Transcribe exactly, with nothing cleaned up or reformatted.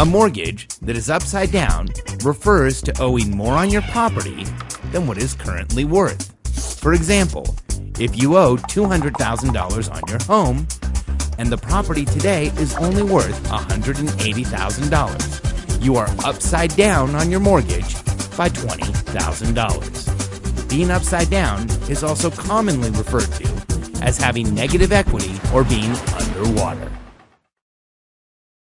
A mortgage that is upside down refers to owing more on your property than what is currently worth. For example, if you owe two hundred thousand dollars on your home, and the property today is only worth one hundred eighty thousand dollars, you are upside down on your mortgage by twenty thousand dollars. Being upside down is also commonly referred to as having negative equity or being underwater.